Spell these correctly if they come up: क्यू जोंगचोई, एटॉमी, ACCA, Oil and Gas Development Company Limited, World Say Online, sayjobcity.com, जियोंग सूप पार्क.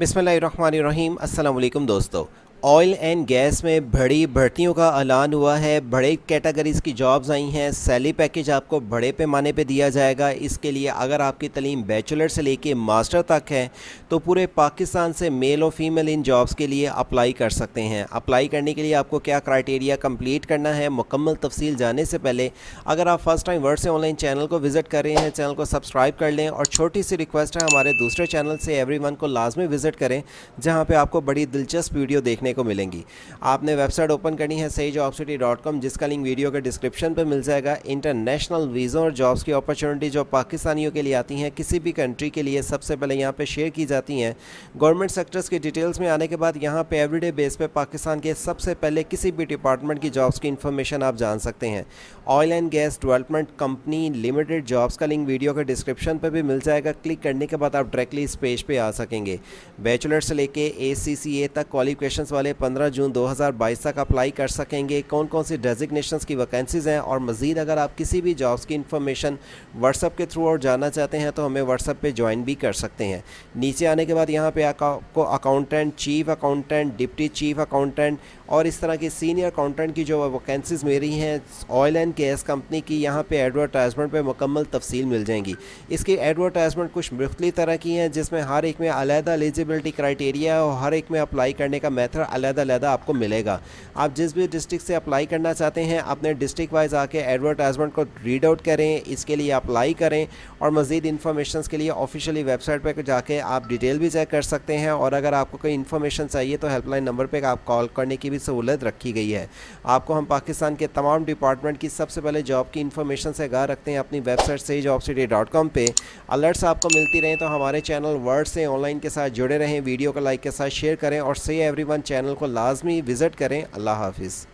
बिस्मिल्लाहिर्रहमानिर्रहीम अस्सलाम वालेकुम दोस्तों, ऑयल एंड गैस में बड़ी भर्तियों का ऐलान हुआ है। बड़े कैटेगरीज़ की जॉब्स आई हैं। सैलरी पैकेज आपको बड़े पैमाने पे दिया जाएगा। इसके लिए अगर आपकी तलीम बैचलर से लेके मास्टर तक है तो पूरे पाकिस्तान से मेल और फीमेल इन जॉब्स के लिए अप्लाई कर सकते हैं। अप्लाई करने के लिए आपको क्या क्राइटेरिया कंप्लीट करना है, मुकम्मल तफसील जाने से पहले अगर आप फर्स्ट टाइम वर्ल्ड से ऑनलाइन चैनल को विज़िट कर रहे हैं, चैनल को सब्सक्राइब कर लें। और छोटी सी रिक्वेस्ट है, हमारे दूसरे चैनल से एवरीवन को लाजमी विज़िट करें, जहाँ पर आपको बड़ी दिलचस्प वीडियो देखने को मिलेंगी। आपने वेबसाइट ओपन करनी है sayjobcity.com, जिसका लिंक वीडियो के डिस्क्रिप्शन पर मिल जाएगा। इंटरनेशनल वीज़ों और जॉब्स की अपॉर्चुनिटी जो पाकिस्तानियों के लिए आती हैं, किसी भी कंट्री के लिए सबसे पहले यहाँ पे शेयर की जाती हैं। गवर्नमेंट सेक्टर्स की डिटेल्स में आने के बाद यहाँ पे एवरीडे बेस पे पाकिस्तान के सबसे पहले किसी भी डिपार्टमेंट की जॉब्स की इंफॉर्मेशन आप जान सकते हैं। Oil and gas development company limited jobs का लिंक वीडियो के डिस्क्रिप्शन पर भी मिल जाएगा। क्लिक करने के बाद आप डायरेक्टली इस पेज पर आ सकेंगे। बैचलर से लेकर ACCA तक क्वालिफिकेशन 15 जून 2022 तक अप्लाई कर सकेंगे। कौन कौन सी डेजिग्नेशंस की वैकेंसीज़ हैं और मज़ीद अगर आप किसी भी जॉब्स की इंफॉर्मेशन व्हाट्सअप के थ्रू और जानना चाहते हैं तो हमें व्हाट्सअप पे ज्वाइन भी कर सकते हैं। नीचे आने के बाद यहाँ पे आपको accountant, chief accountant, deputy chief accountant और इस तरह के सीनियर अकाउंटेंट की जो वैकेंसीज़ मेरी हैं ऑयल एंड गैस कंपनी की, यहाँ पर एडवर्टाइजमेंट पर मुकम्मल तफसील मिल जाएंगी। इसकी एडवर्टाइजमेंट कुछ मुख्तलिफ तरह की हैं, जिसमें हर एक में अलहदा एलिजिबिलिटी क्राइटेरिया है और हर एक में अप्लाई करने का मैथड अलग-अलग आपको मिलेगा। आप जिस भी डिस्ट्रिक्ट से अप्लाई करना चाहते हैं, अपने डिस्ट्रिक्ट वाइज आके एडवर्टाइजमेंट को रीड आउट करें, इसके लिए अप्लाई करें। और मज़ीद इन्फॉर्मेशन के लिए ऑफिशियली वेबसाइट पर जाके आप डिटेल भी चेक कर सकते हैं। और अगर आपको कोई इन्फॉर्मेशन चाहिए तो हेल्पलाइन नंबर पर आप कॉल करने की भी सहूलत रखी गई है। आपको हम पाकिस्तान के तमाम डिपार्टमेंट की सबसे पहले जॉब की इन्फॉर्मेशन से आगाह रखते हैं अपनी वेबसाइट sayjobcity.com पर। अलर्ट्स आपको मिलती रहें तो हमारे चैनल वर्ल्ड से ऑनलाइन के साथ जुड़े रहें। वीडियो को लाइक के साथ शेयर करें और से एवरीवन चैनल को लाजमी विजिट करें। अल्लाह हाफिज़।